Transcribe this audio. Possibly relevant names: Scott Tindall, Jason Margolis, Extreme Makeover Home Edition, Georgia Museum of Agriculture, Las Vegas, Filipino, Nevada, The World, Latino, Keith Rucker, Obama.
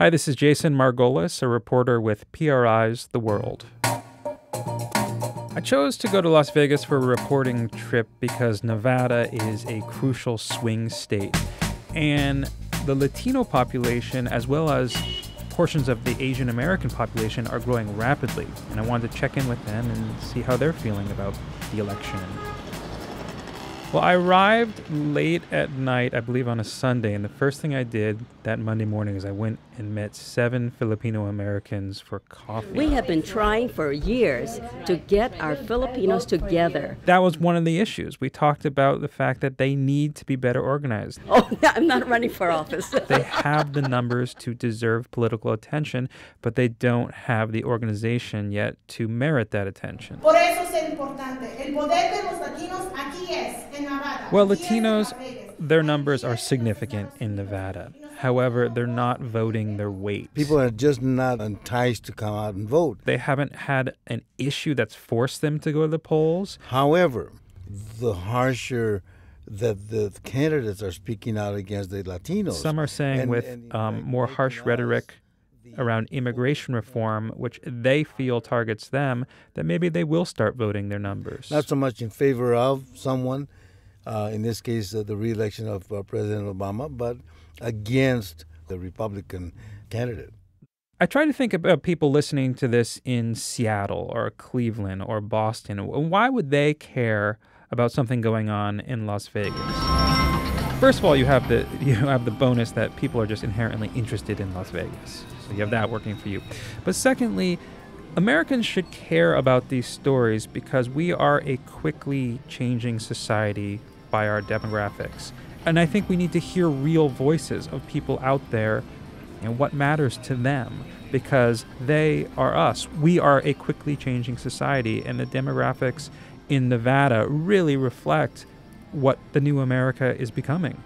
Hi, this is Jason Margolis, a reporter with PRI's The World. I chose to go to Las Vegas for a reporting trip because Nevada is a crucial swing state, and the Latino population, as well as portions of the Asian American population, are growing rapidly, and I wanted to check in with them and see how they're feeling about the election. Well, I arrived late at night, I believe on a Sunday, and the first thing I did that Monday morning is I went and met 7 Filipino Americans for coffee. We have been trying for years to get our Filipinos together. That was one of the issues. We talked about the fact that they need to be better organized. Oh, yeah, I'm not running for office. They have the numbers to deserve political attention, but they don't have the organization yet to merit that attention. Por eso es importante. El poder de los latinos aquí es. Well, Latinos, their numbers are significant in Nevada. However, they're not voting their weight. People are just not enticed to come out and vote. They haven't had an issue that's forced them to go to the polls. However, the harsher that the candidates are speaking out against the Latinos. Some are saying more harsh rhetoric around immigration reform, which they feel targets them, that maybe they will start voting their numbers. Not so much in favor of someone, in this case, the re-election of President Obama, but against the Republican candidate. I try to think about people listening to this in Seattle or Cleveland or Boston. Why would they care about something going on in Las Vegas? First of all, you have the bonus that people are just inherently interested in Las Vegas. So you have that working for you. But secondly, Americans should care about these stories because we are a quickly changing society by our demographics. And I think we need to hear real voices of people out there and what matters to them, because they are us. We are a quickly changing society, and the demographics in Nevada really reflect what the new America is becoming.